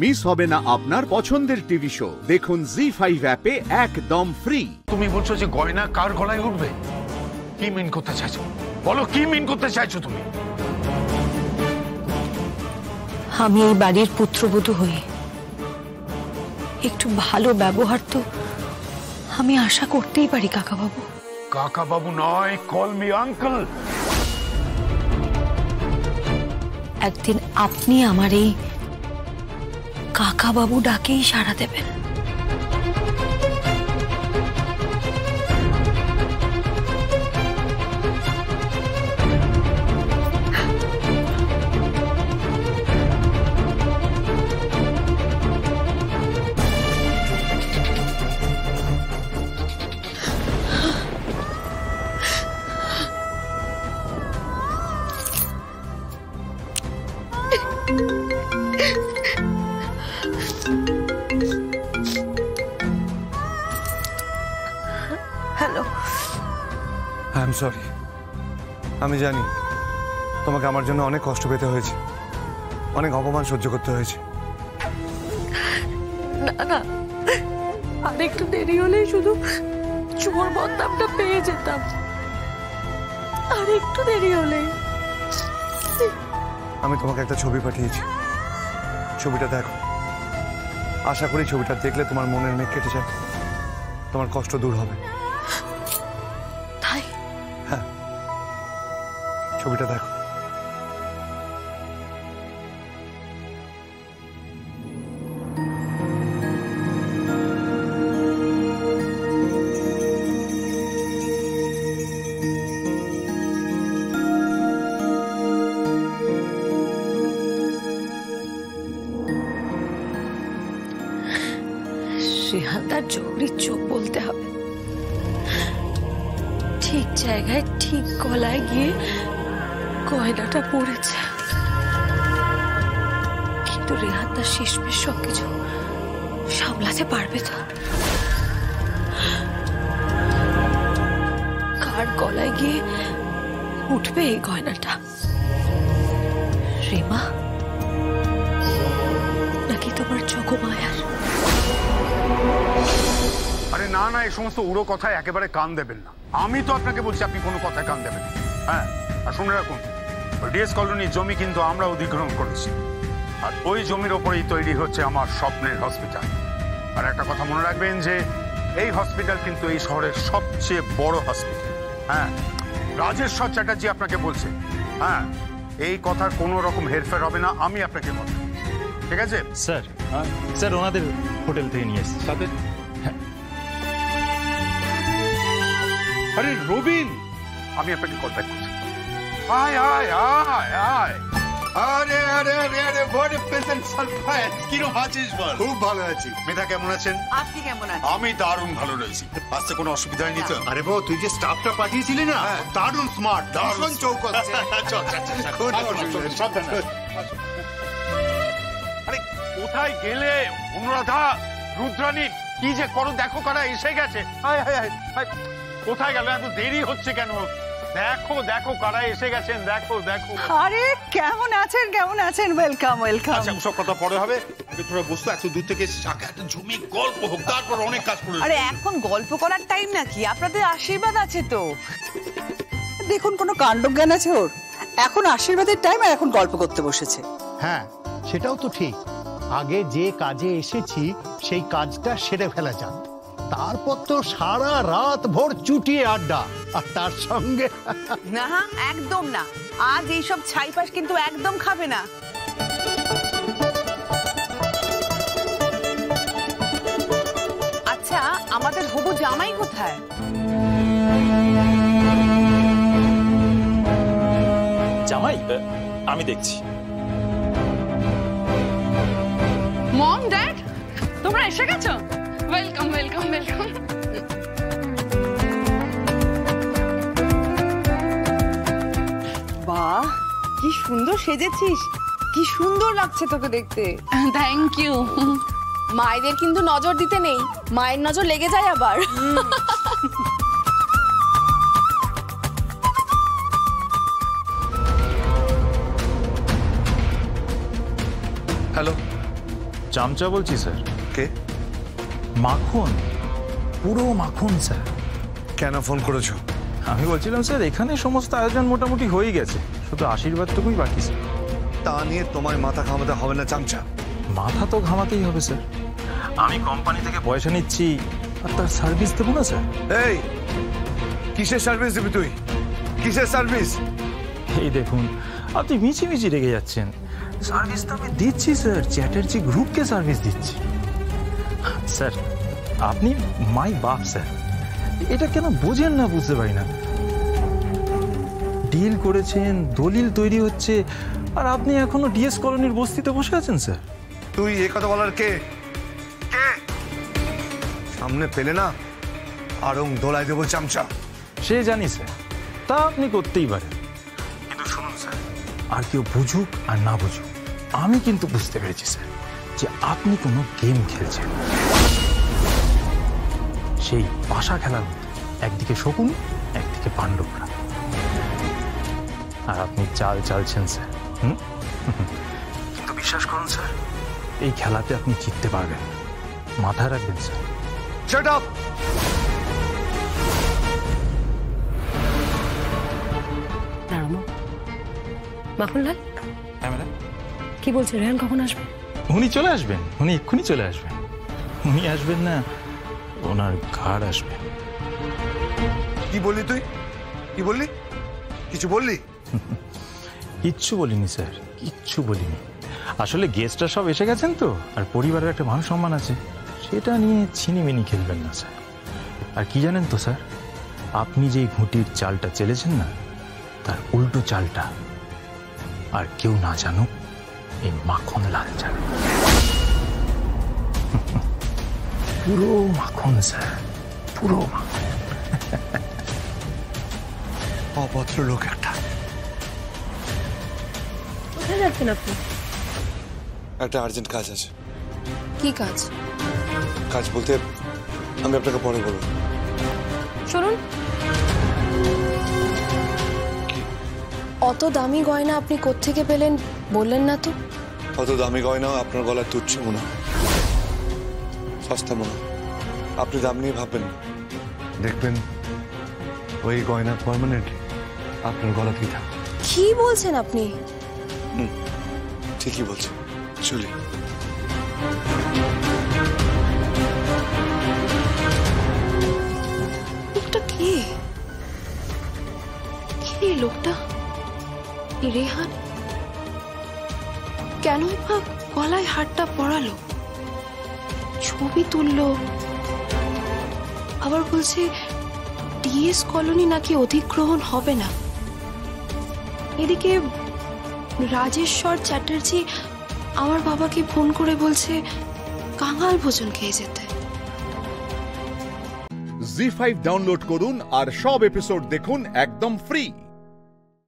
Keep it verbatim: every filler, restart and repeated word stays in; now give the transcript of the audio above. Miss হবে না আপনার পছন্দের টিভি শো। দেখুন জি ফাইভ অ্যাপে একদম ফ্রি। তুমি বলছো যে গয়না কার গলায় উঠবে, কি মিন করতে চাইছো? বলো কি মিন করতে চাইছো তুমি? আমি এই বাড়ির পুত্রবধূ হই, একটু ভালো ব্যবহার তো আমি আশা করতেই পারি। কাকা বাবু, কাকা বাবু নয়, কল মি আঙ্কেল। একদিন আপনি আমার এই কাকা বাবু ডাকেই সাড়া দেবেন। Hello, I am sorry. আমি জানি তোমাকে আমার জন্য অনেক কষ্ট পেতে হয়েছে, অনেক অপমান সহ্য করতে হয়েছে। না না, আর একটু দেরি হলেই শুধু চোর বদনামটা পেয়ে যেতাম, আর একটু দেরি হলেই। আমি তোমাকে একটা ছবি পাঠিয়েছি, ছবিটা দেখো। আশা করি ছবিটা দেখলে তোমার মনের মেঘ কেটে যাবে, তোমার কষ্ট দূর হবে। তাই? হ্যাঁ, ছবিটা দেখো। শেহালদার জগরির চোখ বলতে হবে, ঠিক জায়গায় ঠিক গলায় গিয়ে গয়নাটা পড়েছে। কিন্তু রেহাতদার শেষমেশ সবকিছু সামলাতে পারবে তো? কার গলায় গিয়ে উঠবে এই গয়নাটা? রেমা নাকি তোমার জগমায়ার? আরে না না, এই সমস্ত উড়ো কথায় একেবারে কান দেবেন না। আমি তো আপনাকে বলছি, আপনি কোনো কথায় কান দেবেন। হ্যাঁ, আর শুনে রাখুন, ডিএস কলোনির জমি কিন্তু আমরা অধিগ্রহণ করেছি, আর ওই জমির ওপরেই তৈরি হচ্ছে আমার স্বপ্নের হসপিটাল। আর একটা কথা মনে রাখবেন যে এই হসপিটাল কিন্তু এই শহরের সবচেয়ে বড় হসপিটাল। হ্যাঁ, রাজেশ্বর চ্যাটার্জি আপনাকে বলছে। হ্যাঁ, এই কথার কোনো রকম হেরফের হবে না, আমি আপনাকে বলবো। ঠিক আছে স্যার? হ্যাঁ স্যার, ওনাদের হোটেল থেকে নিয়ে এসেছি সাথে। আরে রবিন, আমি আপনাকে কল ব্যাক করছি। আয় আয় আয় আয়। আরে আরে আরে আরে, বড় প্রেজেন্ট সারপ্রাইজ। কি রকম আছিস বল? খুব ভালো আছি। মেধা কেমন আছেন? আপনি কেমন আছেন? আমি দারুণ ভালো রয়েছি। আজকে কোনো অসুবিধা হয়নি তো? আরে বাবা, তুই যে স্টাফটা পাঠিয়েছিলি না, দারুণ স্মার্ট, দারুণ চৌকস। আচ্ছা আচ্ছা, খুব সাবধান। আরে কোথায় গেলে অনুরাধা, রুদ্রাণী, কি যে করো দেখো কারা এসে গেছে। আয় আয় আয়, কোথায় গেল? এত দেরি হচ্ছে কেন? দেখো দেখো কারা এসে গেছেন, দেখো দেখো। আরে কেমন আছেন, কেমন আছেন? Welcome welcome. আচ্ছা, সব কথা পরে হবে, আগে তোরা বসো। একটু দূর থেকে সাকা একটা ঝুমি গল্প হোক, তারপর অনেক কাজ করব। আরে এখন গল্প করার টাইম নাকি? আপনাদের আশীর্বাদ আছে তো। দেখুন কোনো কাণ্ডজ্ঞান আছে ওর। এখন আশীর্বাদের টাইম, আর এখন গল্প করতে বসেছে। হ্যাঁ সেটাও তো ঠিক, আগে যে কাজে এসেছি সেই কাজটা সেরে ফেলা যাক, তারপর তো সারা রাত ভোর চুটিয়ে আড্ডা। আর তার সঙ্গে না, একদম না, আজ এইসব ছাইপাশ কিন্তু একদম খাবে না। আচ্ছা, আমাদের হবু জামাই কোথায়? জামাই আমি দেখছি। মম, ড্যাড, তোমরা এসে গেছো? Welcome welcome welcome. বাহ, কি সুন্দর সেজেছিস, কি সুন্দর লাগছে তোকে দেখতে। Thank you. মায়েদের কিন্তু নজর দিতে নেই, মায়ের নজর লেগে যায় আবার। হ্যালো, চামচা বলছি স্যার। কে? মাখন, পুরো মাখন স্যার। কেন ফোন করেছো? আমি বলছিলাম স্যার এখানে সমস্ত আয়োজন মোটামুটি হয়ে গেছে, শুধু আশীর্বাদটুকুই বাকি স্যার। তা নিয়ে তোমার মাথা ঘামাতে হবে না চামচা। মাথা তো ঘামাতেই হবে স্যার, আমি কোম্পানি থেকে পয়সা নিচ্ছি আর তার সার্ভিস দেবো না স্যার। এই কিসের সার্ভিস দিবি তুই, কিসের সার্ভিস? এই দেখুন আপনি মিছি মিছি রেগে যাচ্ছেন। সার্ভিস তো আমি দিচ্ছি স্যার, চ্যাটার্জি গ্রুপকে সার্ভিস দিচ্ছি স্যার। আপনি মাই বাপ স্যার, এটা কেন বোঝেন না বুঝতে পারি না। ডিল করেছেন, দলিল তৈরি হচ্ছে, আর আপনি এখনো ডিএস কলোনির বস্তিতে বসে আছেন স্যার। তুই এ কথা বলার কে? সামনে পেলে না আরং দোলায় দেবো চামচা। সে জানি স্যার, তা আপনি করতেই পারেন, কিন্তু শুনুন স্যার, আর কেউ বুঝুক আর না বুঝুক আমি কিন্তু বুঝতে পেরেছি স্যার যে আপনি কোনো গেম খেলছেন। সেই পাশা খেলার মধ্যে একদিকে শকুন একদিকে পাণ্ডবরা, আর আপনি চাল চালছেন স্যার। হুম, কিন্তু বিশ্বাস করুন স্যার এই খেলাতে আপনি জিততে পারবেন না, মাথায় রাখবেন স্যার। Shut up! মাখনলাল কি বলছে? রেহান কখন আসবেন? উনি চলে আসবেন, উনি এক্ষুনি চলে আসবেন। উনি আসবেন না, ওনার ঘাড় আসবে। কি বললি তুই? কি বললি? কিছু বললি? কিচ্ছু বলিনি স্যার, কিচ্ছু বলিনি। আসলে গেস্টরা সব এসে গেছেন তো, আর পরিবারের একটা মান সম্মান আছে, সেটা নিয়ে ছিনিমিনি খেলবেন না স্যার। আর কি জানেন তো স্যার, আপনি যে ঘুঁটির চালটা চেলেছেন না, তার উল্টো চালটা আর কেউ না জানুক, এই মাখন লাল চাল, পুরো মাখন স্যার, পুরো মাখন। অভদ্র লোক একটা। কোথায় যাচ্ছেন আপনি? একটা আর্জেন্ট কাজ আছে। কি কাজ? কাজ বলতে আমি আপনাকে পরে বলবো। শুনুন, অত দামি গয়না আপনি কোত্থেকে পেলেন বললেন না তো? অত দামি গয়না আপনার গলায় তুচ্ছ মনে হয়, সস্তা মনে হয়। আপনি দাম নিয়ে ভাববেন না, দেখবেন ওই গয়না পার্মানেন্ট আপনার গলাতেই থাকবে। কি বলছেন আপনি? হুম, ঠিকই বলছেন। চলি। লোকটা রেহান কেন বা গলায় হাতটা পড়ালো, ছবি তুললো, আবার বলছে ডিএস কলোনি নাকি অধিগ্রহণ হবে না। এদিকে রাজেশ্বর চ্যাটার্জি আমার বাবাকে ফোন করে বলছে কাঙাল ভোজন খেয়ে যেতে। জি ফাইভ ডাউনলোড করুন আর সব এপিসোড দেখুন একদম ফ্রি।